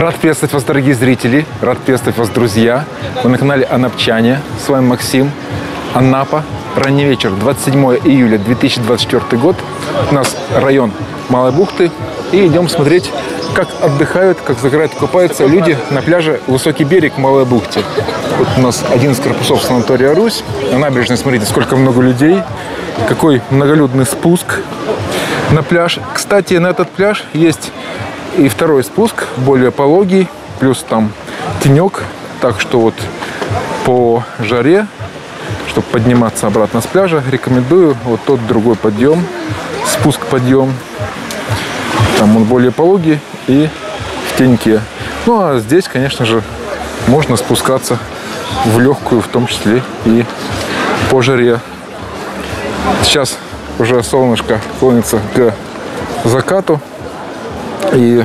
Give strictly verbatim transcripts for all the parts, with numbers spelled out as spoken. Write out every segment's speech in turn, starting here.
Рад приветствовать вас, дорогие зрители, рад приветствовать вас, друзья. Вы на канале Анапчане, с вами Максим, Анапа. Ранний вечер, двадцать седьмое июля две тысячи двадцать четвёртый год. У нас район Малой Бухты. И идем смотреть, как отдыхают, как загорают, купаются люди на пляже Высокий берег в Малой Бухте. Вот у нас один из корпусов санатория «Русь». На набережной, смотрите, сколько много людей. Какой многолюдный спуск на пляж. Кстати, на этот пляж есть и второй спуск, более пологий, плюс там тенек. Так что вот по жаре, чтобы подниматься обратно с пляжа, рекомендую вот тот другой подъем, спуск-подъем. Там он более пологий и в теньке. Ну, а здесь, конечно же, можно спускаться в легкую, в том числе и по жаре. Сейчас уже солнышко клонится к закату, и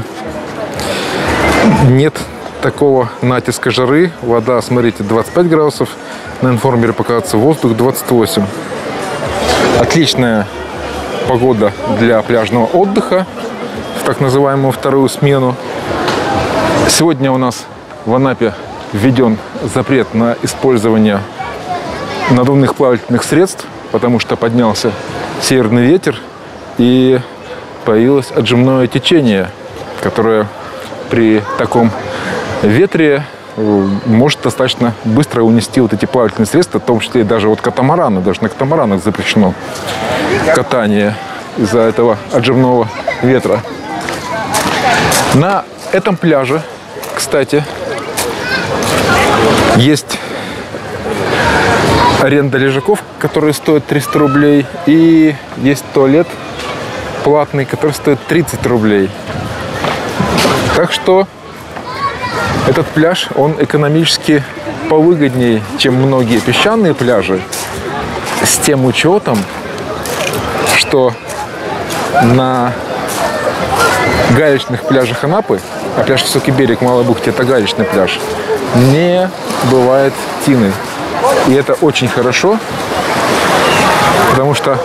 нет такого натиска жары. Вода, смотрите, двадцать пять градусов. На информере показывается воздух двадцать восемь. Отличная погода для пляжного отдыха, так называемую вторую смену. Сегодня у нас в Анапе введен запрет на использование надувных плавательных средств, потому что поднялся северный ветер и появилось отжимное течение, которое при таком ветре может достаточно быстро унести вот эти плавательные средства, в том числе и даже вот катамараны. Даже на катамаранах запрещено катание из-за этого отжимного ветра. На этом пляже, кстати, есть аренда лежаков, которые стоят триста рублей, и есть туалет платный, который стоит тридцать рублей. Так что этот пляж, он экономически повыгоднее, чем многие песчаные пляжи, с тем учетом, что на галечных пляжах Анапы, а пляж Высокий берег в Малой Бухте — это галечный пляж, не бывает тины. И это очень хорошо, потому что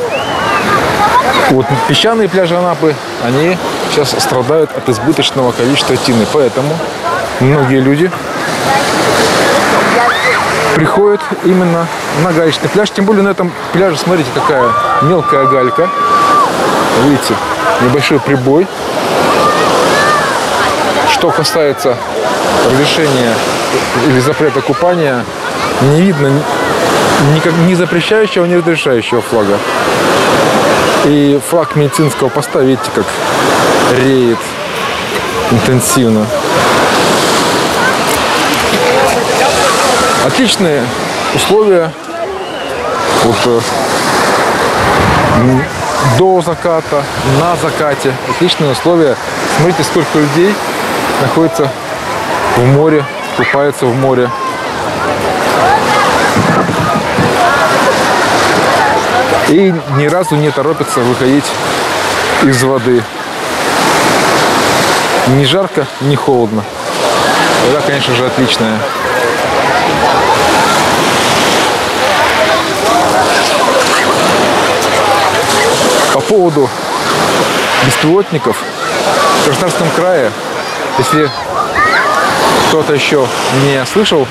вот песчаные пляжи Анапы, они сейчас страдают от избыточного количества тины. Поэтому многие люди приходят именно на галечный пляж. Тем более на этом пляже, смотрите, какая мелкая галька. Видите, небольшой прибой. Что касается разрешения или запрета купания, не видно ни, ни запрещающего, ни разрешающего флага. И флаг медицинского поста, видите, как реет интенсивно. Отличные условия. Вот до заката, на закате. Отличные условия. Смотрите, сколько людей находится в море, купается в море. И ни разу не торопится выходить из воды. Ни жарко, ни холодно. Вода, конечно же, отличная. По поводу беспилотников в Краснодарском крае, если кто-то еще не слышал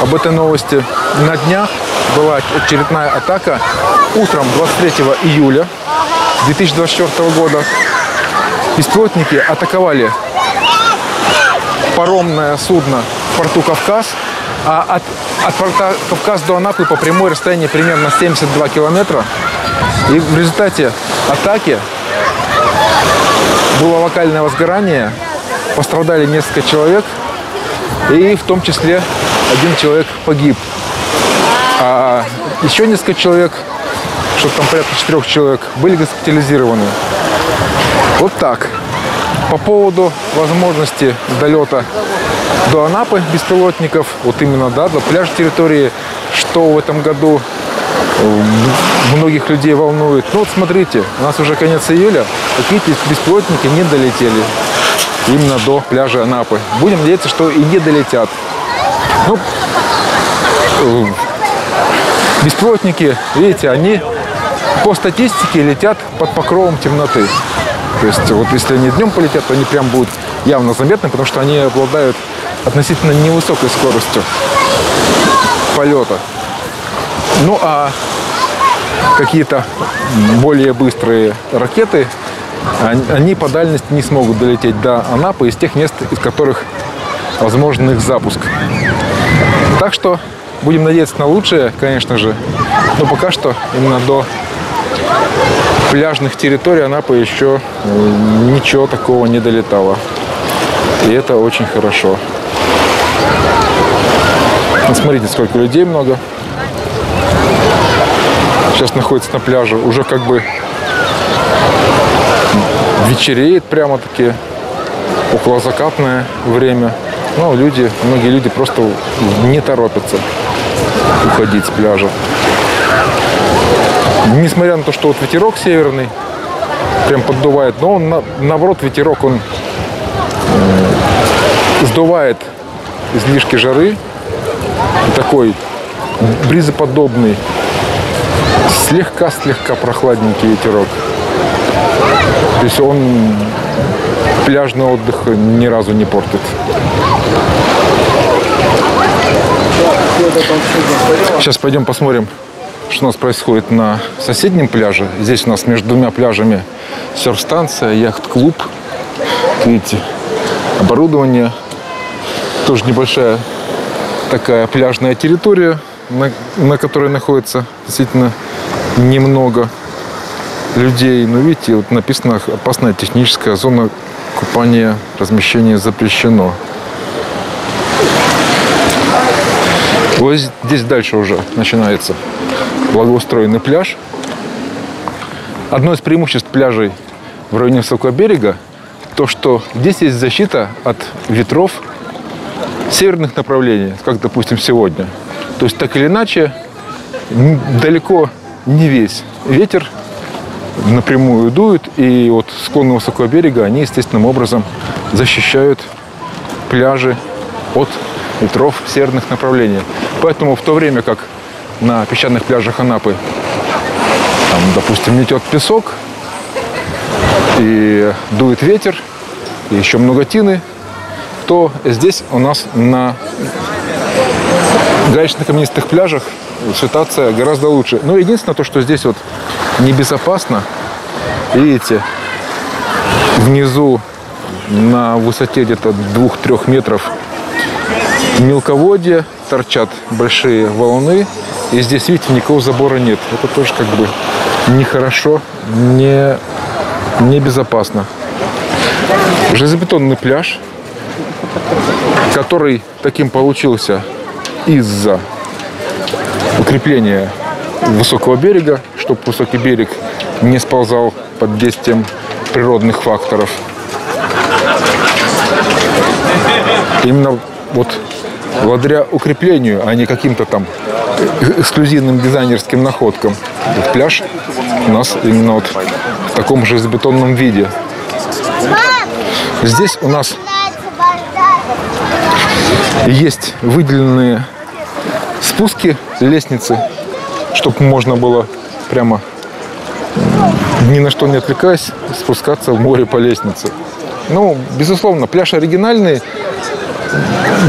об этой новости, на днях была очередная атака утром двадцать третьего июля две тысячи двадцать четвёртого года. Беспилотники атаковали паромное судно в порту Кавказ, а от, от порта Кавказ до Анапы по прямой расстоянии примерно семьдесят два километра. И в результате атаки было локальное возгорание, пострадали несколько человек, и в том числе один человек погиб. А еще несколько человек, что-то там порядка четырех человек, были госпитализированы. Вот так. По поводу возможности долета до Анапы беспилотников, вот именно, да, до пляж территории, что в этом году многих людей волнует. Ну вот смотрите, у нас уже конец июля, какие-то беспилотники не долетели именно до пляжа Анапы. Будем надеяться, что и не долетят. Ну, беспилотники, видите, они по статистике летят под покровом темноты. То есть вот если они днем полетят, то они прям будут явно заметны, потому что они обладают относительно невысокой скоростью полета. Ну а какие-то более быстрые ракеты, они по дальности не смогут долететь до Анапы из тех мест, из которых возможен их запуск. Так что будем надеяться на лучшее, конечно же, но пока что именно до пляжных территорий Анапы еще ничего такого не долетало. И это очень хорошо. Вот смотрите, сколько людей много. Сейчас находится на пляже. Уже как бы вечереет прямо-таки. Около закатное время. Но люди, многие люди просто не торопятся уходить с пляжа. Несмотря на то, что вот ветерок северный прям поддувает, но он, на, наоборот, ветерок, он э, сдувает излишки жары. Такой бризоподобный, слегка-слегка прохладненький ветерок. То есть он пляжный отдых ни разу не портит. Сейчас пойдем посмотрим, что у нас происходит на соседнем пляже. Здесь у нас между двумя пляжами серф-станция, яхт-клуб. Видите, оборудование. Тоже небольшая такая пляжная территория, на, на которой находится действительно немного людей. Но видите, вот написано: опасная техническая зона купания, размещение запрещено. Вот здесь дальше уже начинается благоустроенный пляж. Одно из преимуществ пляжей в районе Высокого берега то, что здесь есть защита от ветров северных направлений, как, допустим, сегодня. То есть, так или иначе, далеко не весь ветер напрямую дует, и вот склоны Высокого берега, они естественным образом защищают пляжи от ветров северных направлений. Поэтому в то время, как на песчаных пляжах Анапы, там, допустим, метет песок, и дует ветер, и еще много тины, то здесь у нас на гаечно-каменистых пляжах ситуация гораздо лучше. Но единственное то, что здесь вот небезопасно. Видите, внизу на высоте где-то двух-трёх метров мелководье, торчат большие валуны, и здесь, видите, никакого забора нет. Это тоже как бы нехорошо, не, небезопасно. Железобетонный пляж, который таким получился из-за укрепления Высокого берега, чтобы Высокий берег не сползал под действием природных факторов. Именно вот благодаря укреплению, а не каким-то там эксклюзивным дизайнерским находкам. Этот пляж у нас именно вот в таком же железобетонном виде. Здесь у нас есть выделенные спуски, лестницы, чтобы можно было прямо, ни на что не отвлекаясь, спускаться в море по лестнице. Ну, безусловно, пляж оригинальный.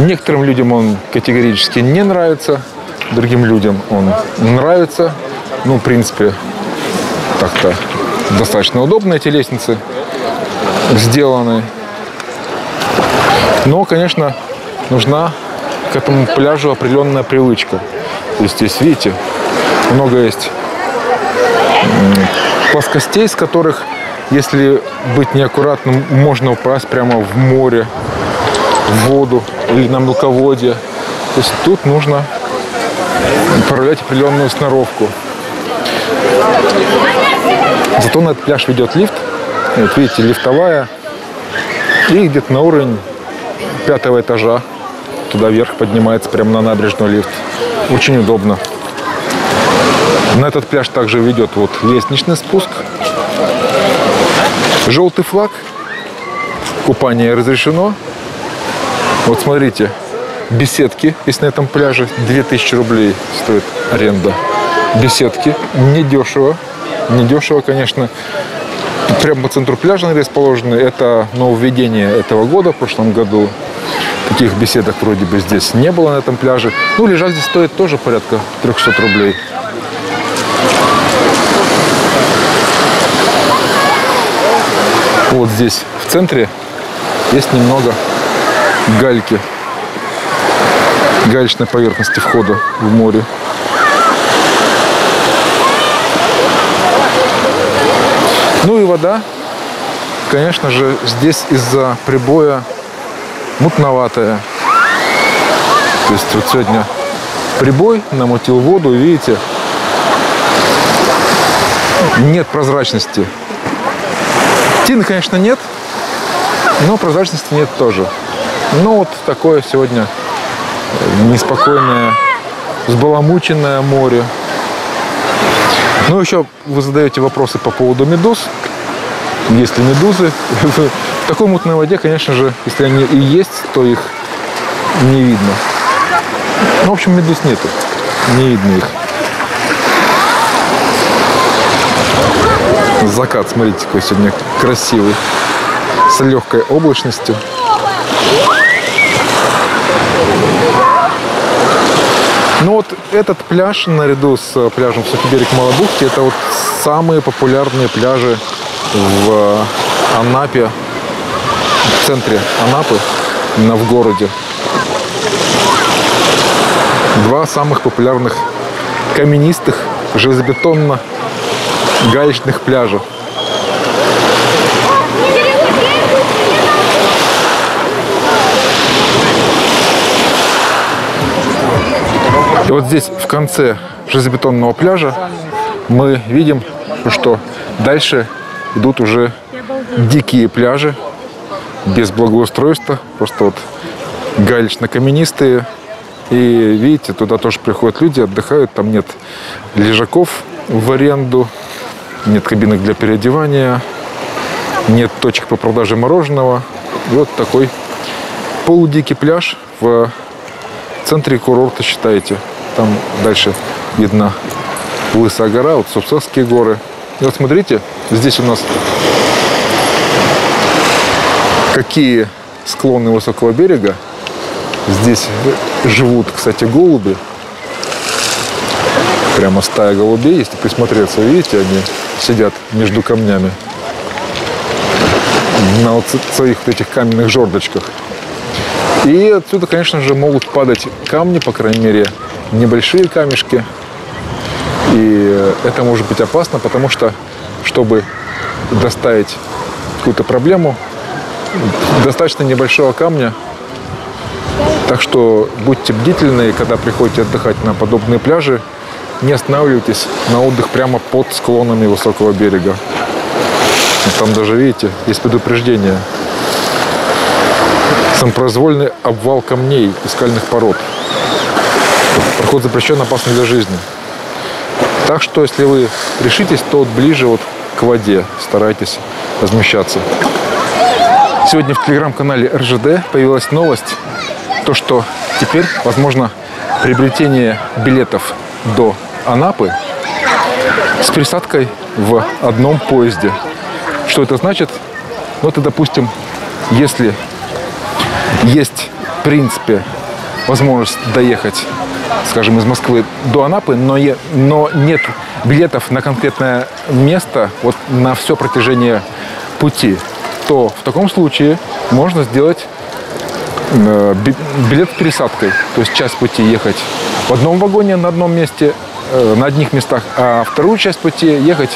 Некоторым людям он категорически не нравится, другим людям он нравится. Ну, в принципе, так-то достаточно удобно эти лестницы сделаны. Но, конечно, нужна к этому пляжу определенная привычка. То есть здесь, видите, много есть плоскостей, с которых, если быть неаккуратным, можно упасть прямо в море, в воду или на мелководье. То есть тут нужно проявлять определенную сноровку. Зато на этот пляж ведет лифт. Вот видите, лифтовая. И где-то на уровень пятого этажа туда вверх поднимается прямо на набережную лифт. Очень удобно. На этот пляж также ведет вот лестничный спуск. Желтый флаг. Купание разрешено. Вот смотрите, беседки, если на этом пляже, две тысячи рублей стоит аренда. Беседки, недешево, недешево, конечно. Прямо по центру пляжа они расположены. Это нововведение этого года. В прошлом году таких беседок вроде бы здесь не было на этом пляже. Ну, лежак здесь стоит тоже порядка трёхсот рублей. Вот здесь в центре есть немного гальки, галечной поверхности входа в море. Ну и вода, конечно же, здесь из-за прибоя мутноватая. То есть вот сегодня прибой намутил воду, и видите, нет прозрачности. Тины, конечно, нет, но прозрачности нет тоже. Ну вот такое сегодня неспокойное, взбаламученное море. Ну, еще вы задаете вопросы по поводу медуз. Есть ли медузы? В такой мутной воде, конечно же, если они и есть, то их не видно. Ну, в общем, медуз нету. Не видно их. Закат, смотрите, какой сегодня красивый. С легкой облачностью. Ну вот этот пляж, наряду с пляжем Софиберег Малой Бухты, это вот самые популярные пляжи в Анапе, в центре Анапы, именно в городе. Два самых популярных каменистых, железобетонно-галечных пляжа. И вот здесь, в конце железобетонного пляжа, мы видим, что дальше идут уже дикие пляжи, без благоустройства, просто вот галечно-каменистые. И видите, туда тоже приходят люди, отдыхают, там нет лежаков в аренду, нет кабинок для переодевания, нет точек по продаже мороженого. И вот такой полудикий пляж в центре курорта, считаете. Там дальше видна Лысая гора, вот Супсовские горы. И вот смотрите, здесь у нас какие склоны Высокого берега. Здесь живут, кстати, голуби. Прямо стая голубей, если присмотреться. Видите, они сидят между камнями. На вот своих вот этих каменных жердочках. И отсюда, конечно же, могут падать камни, по крайней мере, небольшие камешки. И это может быть опасно, потому что, чтобы доставить какую-то проблему, достаточно небольшого камня. Так что будьте бдительны, когда приходите отдыхать на подобные пляжи, не останавливайтесь на отдых прямо под склонами Высокого берега. Там даже, видите, есть предупреждение. Самопроизвольный обвал камней и скальных пород. Проход запрещен, опасный для жизни. Так что, если вы решитесь, то вот ближе вот к воде старайтесь размещаться. Сегодня в телеграм-канале эр жэ дэ появилась новость, то что теперь возможно приобретение билетов до Анапы с пересадкой в одном поезде. Что это значит? Ну, это, допустим, если есть, в принципе, возможность доехать, скажем, из Москвы до Анапы, но, е, но нет билетов на конкретное место, вот на все протяжение пути, то в таком случае можно сделать э, билет с пересадкой. То есть часть пути ехать в одном вагоне на одном месте, э, на одних местах, а вторую часть пути ехать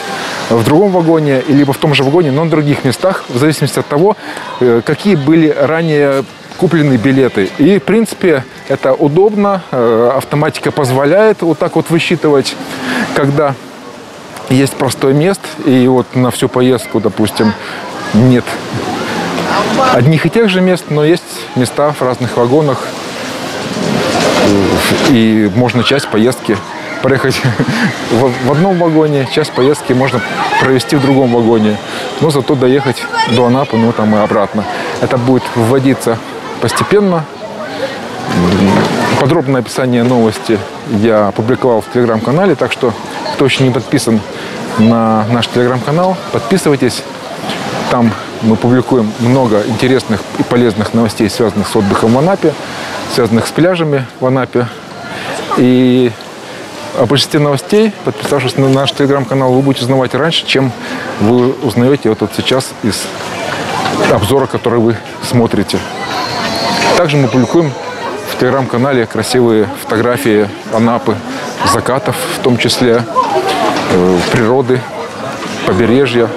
в другом вагоне, либо в том же вагоне, но на других местах, в зависимости от того, э, какие были ранее куплены билеты. И, в принципе, это удобно. Автоматика позволяет вот так вот высчитывать, когда есть простой мест, и вот на всю поездку, допустим, нет одних и тех же мест, но есть места в разных вагонах, и можно часть поездки проехать в одном вагоне, часть поездки можно провести в другом вагоне, но зато доехать до Анапы, ну там и обратно. Это будет вводиться постепенно. Подробное описание новости я опубликовал в телеграм-канале, так что кто еще не подписан на наш телеграм-канал, подписывайтесь. Там мы публикуем много интересных и полезных новостей, связанных с отдыхом в Анапе, связанных с пляжами в Анапе. И о большинстве новостей, подписавшись на наш телеграм-канал, вы будете узнавать раньше, чем вы узнаете вот, вот сейчас из обзора, который вы смотрите. Также мы публикуем в телеграм-канале красивые фотографии Анапы, закатов, в том числе природы, побережья.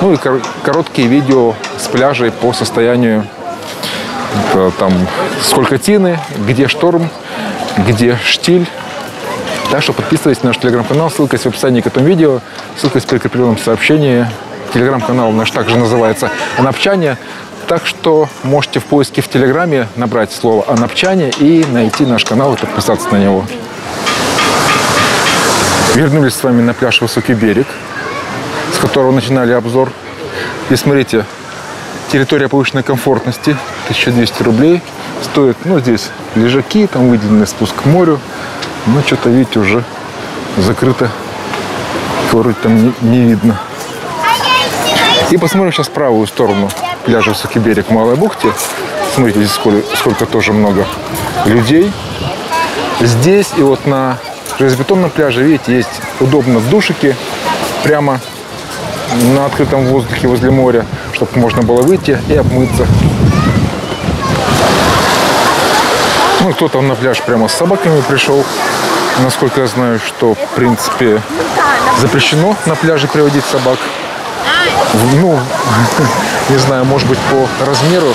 Ну и короткие видео с пляжей по состоянию, там, сколько тины, где шторм, где штиль. Так что подписывайтесь на наш телеграм-канал, ссылка есть в описании к этому видео, ссылка есть в прикрепленном сообщении. Телеграм-канал наш также называется «Анапчанин». Так что можете в поиске в Телеграме набрать слово «Анапчане» и найти наш канал и подписаться на него. Вернулись с вами на пляж Высокий берег, с которого начинали обзор. И смотрите, территория повышенной комфортности, тысяча двести рублей стоит. Ну, здесь лежаки, там выделенный спуск к морю. Но что-то, видите, уже закрыто, вроде там не, не видно. И посмотрим сейчас правую сторону пляжа Высокий берег в Малой Бухте. Смотрите, здесь сколько, сколько тоже много людей. Здесь и вот на железобетонном пляже, видите, есть удобно душики прямо на открытом воздухе возле моря, чтобы можно было выйти и обмыться. Ну, кто-то на пляж прямо с собаками пришел. Насколько я знаю, что, в принципе, запрещено на пляже приводить собак. Ну, не знаю, может быть, по размеру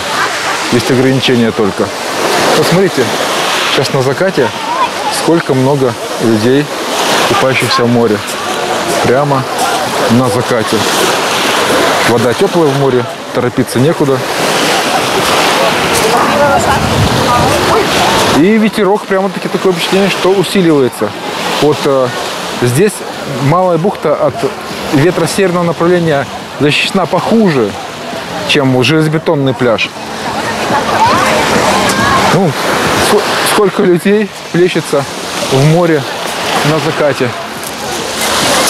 есть ограничения только. Посмотрите, сейчас на закате сколько много людей, купающихся в море. Прямо на закате. Вода теплая в море, торопиться некуда. И ветерок прямо-таки такое впечатление, что усиливается. Вот э, здесь Малая Бухта от ветра северного направления защищена похуже, чем железобетонный пляж. Ну, сколько людей плещется в море на закате.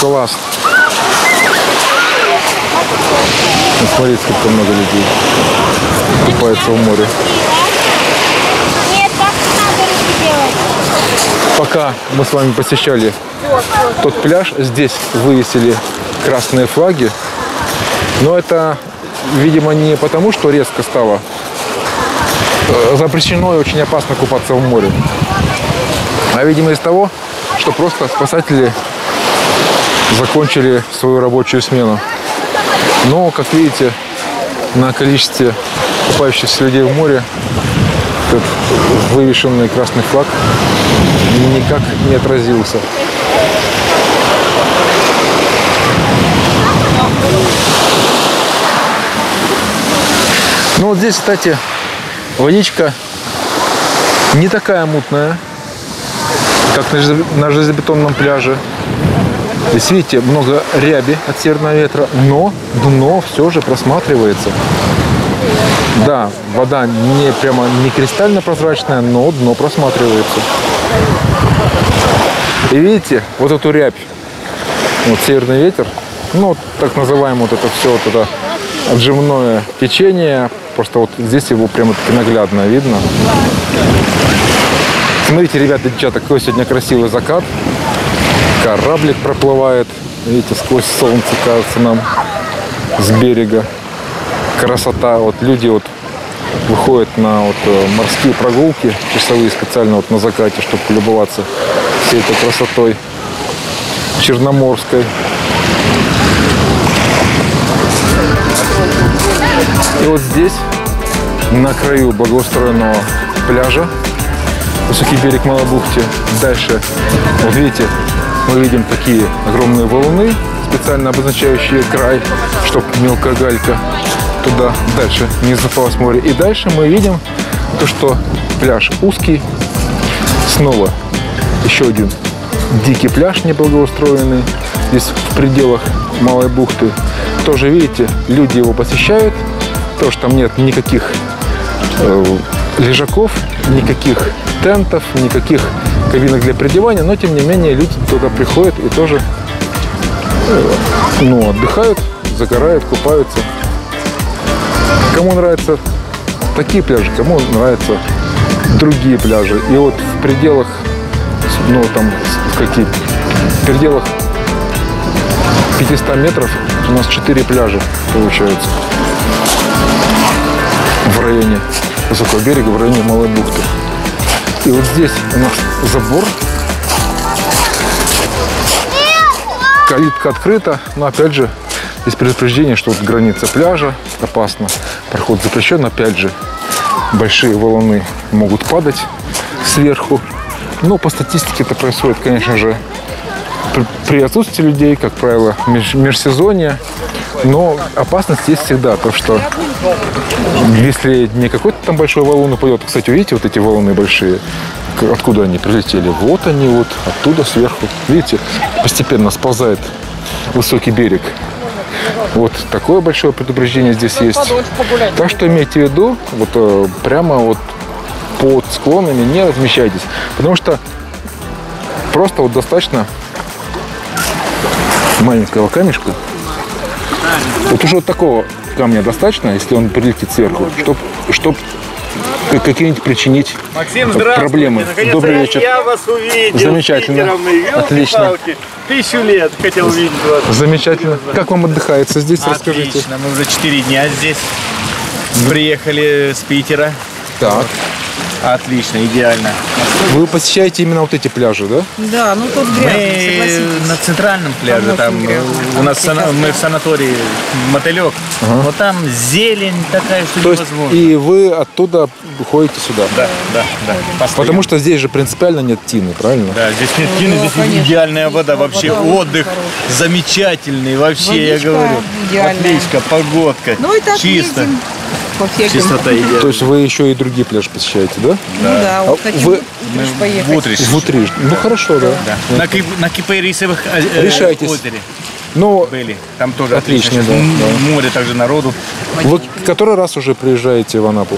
Класс. Смотрите, сколько много людей купается в море. Пока мы с вами посещали тот пляж, здесь вывесили красные флаги. Но это, видимо, не потому, что резко стало запрещено и очень опасно купаться в море. А, видимо, из того, что просто спасатели закончили свою рабочую смену. Но, как видите, на количестве купающихся людей в море вывешенный красный флаг никак не отразился. Ну вот здесь, кстати, водичка не такая мутная, как на железобетонном пляже. Здесь, видите, много ряби от северного ветра, но дно все же просматривается. Да, вода не прямо не кристально прозрачная, но дно просматривается. И видите, вот эту рябь, вот северный ветер, ну, так называемое вот это все, вот это отжимное течение, просто вот здесь его прямо-таки наглядно видно. Смотрите, ребята, девчата, какой сегодня красивый закат. Кораблик проплывает, видите, сквозь солнце, кажется, нам с берега. Красота. Вот люди вот выходят на вот морские прогулки часовые специально вот на закате, чтобы полюбоваться всей этой красотой черноморской. И вот здесь, на краю благоустроенного пляжа, Высокий берег Малой Бухты, дальше, вот видите, мы видим такие огромные валуны, специально обозначающие край, чтобы мелкая галька туда дальше не запалось море. И дальше мы видим то, что пляж узкий. Снова еще один дикий пляж неблагоустроенный. Здесь в пределах Малой Бухты. Тоже, видите, люди его посещают. Потому что там нет никаких э, лежаков, никаких тентов, никаких кабинок для придевания. Но, тем не менее, люди туда приходят и тоже э, ну, отдыхают, загорают, купаются. Кому нравятся такие пляжи, кому нравятся другие пляжи. И вот в пределах, ну там, какие, в пределах пятисот метров у нас четыре пляжа получается в районе Высокого берега, в районе Малой Бухты. И вот здесь у нас забор. Калитка открыта, но опять же, есть предупреждение, что вот граница пляжа, опасно, проход запрещен, опять же, большие валуны могут падать сверху. Но по статистике это происходит, конечно же, при отсутствии людей, как правило, меж, межсезонье. Но опасность есть всегда, потому что если не какой-то там большой валун упадет, кстати, видите, вот эти валуны большие, откуда они прилетели? Вот они вот, оттуда сверху, видите, постепенно сползает Высокий берег. Вот такое большое предупреждение здесь есть. Так что имейте в виду, вот прямо вот под склонами не размещайтесь, потому что просто вот достаточно маленького камешка. Вот уже вот такого камня достаточно, если он прилетит сверху, чтобы чтоб какие-нибудь причинить Максим, проблемы. Добрый вечер. Я вас увидел. Замечательно. Отлично. Тысячу лет хотел увидеть вас. Замечательно. Как вам отдыхается здесь? Отлично. Расскажите. Отлично. Мы уже четыре дня здесь. Приехали с Питера. Так. Отлично, идеально. Вы посещаете именно вот эти пляжи, да? Да, ну тут грязно, на центральном пляже, там, там у, у нас сана... мы в санатории Мотылек, ага. Вот там зелень такая, что то невозможно. Есть, и вы оттуда ходите сюда? Да, да, да. Постоянно. Потому что здесь же принципиально нет тины, правильно? Да, здесь нет тины, здесь ну, идеальная вода, вообще вода отдых хороший. Замечательный, вообще, водичка, я говорю. Идеальная. Отлично, погодка, ну, чисто. Ездим. Чистота идеальна. То есть вы еще и другие пляжи посещаете, да? Да. Ну да, вот хотим вы... поехать. В Утриш. В Утриш. Да. Ну хорошо, да. да. Вот. На, кип... на Кипарисовых решайтесь. Озере ну, были. Там тоже отлично. отлично. Да, да. Море также народу. Вы который раз уже приезжаете в Анапу?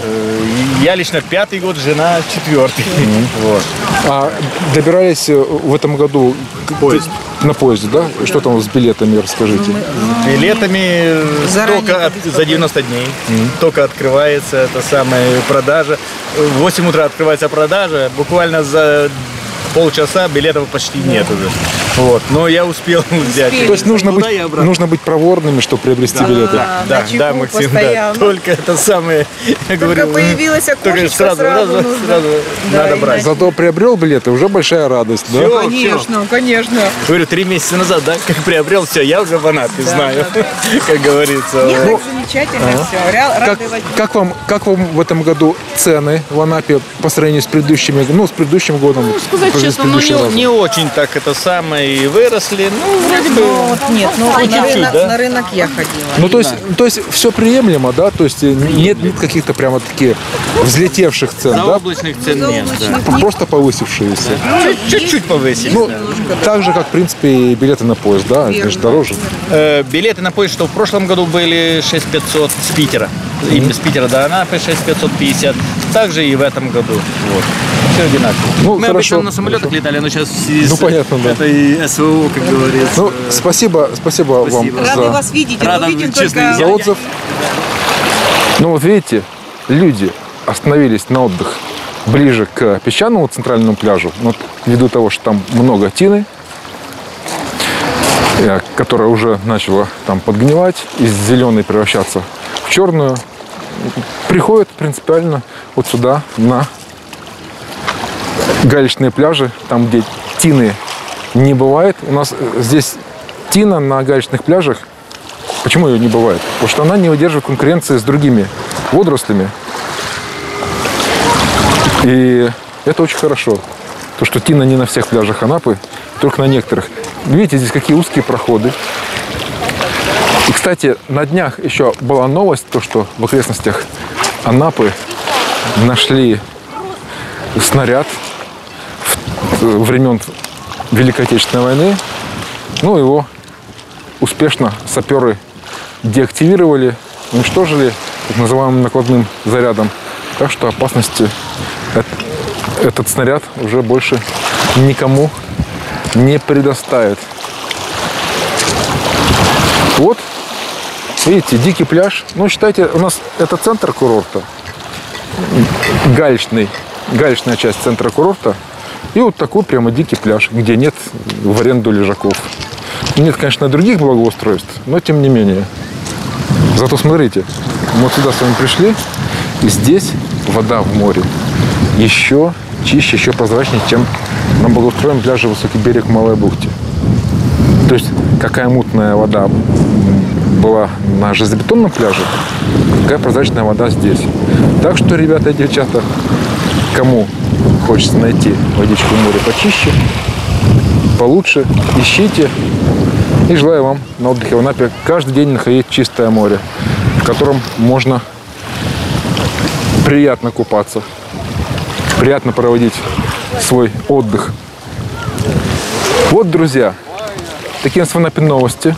Я лично пятый год, жена четвертый. Mm-hmm. Вот. А добирались в этом году поезд. На поезде, да? да? Что там с билетами, расскажите. С билетами только от, за девяносто дней. Mm-hmm. Только открывается эта самая продажа. В восемь утра открывается продажа. Буквально за полчаса билетов почти mm-hmm. нет уже. Вот. Но я успел взять. Успели. То есть нужно быть, нужно быть проворными, чтобы приобрести да, билеты. Да, да, да, Максим, да. Только это самое, я только говорю, появилось окошечко, сразу, сразу, нужно. сразу да, надо брать. Иначе. Зато приобрел билеты, уже большая радость. Все, да? Конечно, все. конечно. Говорю, три месяца назад, да, как приобрел, все, я уже в Анапе да, знаю, да, да. как говорится. Нет, ну, замечательно ага. все, как, как, вам, как вам в этом году цены в Анапе по сравнению с предыдущими, ну, с предыдущим годом? Ну, сказать честно, ну, не, не очень так это самое. И выросли, ну, вроде бы... Вот нет, ну, на, чуть -чуть, на, да? на рынок я ходила. Ну, то есть, то есть все приемлемо, да? То есть нет, нет каких-то прямо такие взлетевших цен, да? Облачных цен нет, нет, да. Просто повысившиеся. Чуть-чуть да. повысились. Ну, да. Так же, как, в принципе, и билеты на поезд, да? Они же дороже. Э, билеты на поезд, что в прошлом году были шесть тысяч пятьсот с Питера. Mm-hmm. Именно с Питера до Анапы шесть тысяч пятьсот пятьдесят. Также и в этом году. Вот. Все одинаково. Ну, мы хорошо, обычно на самолетах хорошо. летали, но сейчас ну, с... понятно, да. это и СВО, как говорится. Ну, спасибо, спасибо, спасибо. вам. Рады за... вас видеть. Рада видим только... за отзыв. Ну вот видите, люди остановились на отдых ближе к песчаному центральному пляжу. Вот, ввиду того, что там много тины, которая уже начала там подгнивать, из зеленой превращаться в черную, приходят принципиально вот сюда, на галечные пляжи, там, где тины не бывает. У нас здесь тина на галечных пляжах. Почему ее не бывает? Потому что она не выдерживает конкуренции с другими водорослями. И это очень хорошо. То, что тина не на всех пляжах Анапы, только на некоторых. Видите, здесь какие узкие проходы. И, кстати, на днях еще была новость, то, что в окрестностях Анапы нашли снаряд времен Великой Отечественной войны. Ну, его успешно саперы деактивировали, уничтожили так называемым накладным зарядом. Так что опасности этот снаряд уже больше никому не предоставит. Вот Видите, дикий пляж. Ну, считайте, у нас это центр курорта. Галечный, галечная часть центра курорта. И вот такой прямо дикий пляж, где нет в аренду лежаков. Нет, конечно, других благоустройств, но тем не менее. Зато смотрите, мы вот сюда с вами пришли, и здесь вода в море еще чище, еще прозрачнее, чем на благоустроенном пляже Высокий берег в Малой Бухте. То есть, какая мутная вода была на железобетонном пляже, такая прозрачная вода здесь. Так что, ребята и девчата, кому хочется найти водичку в море почище, получше, ищите. И желаю вам на отдыхе в Анапе каждый день находить чистое море, в котором можно приятно купаться, приятно проводить свой отдых. Вот, друзья, такие у нас в Анапе новости.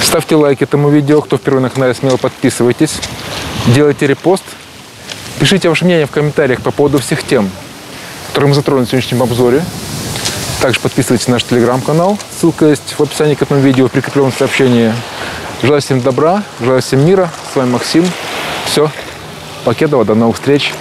Ставьте лайк этому видео, кто впервые на канале, смело подписывайтесь, делайте репост, пишите ваше мнение в комментариях по поводу всех тем, которые мы затронули в сегодняшнем обзоре. Также подписывайтесь на наш телеграм-канал, ссылка есть в описании к этому видео, в прикрепленном сообщении. Желаю всем добра, желаю всем мира. С вами Максим. Все, покедова, до новых встреч.